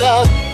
love.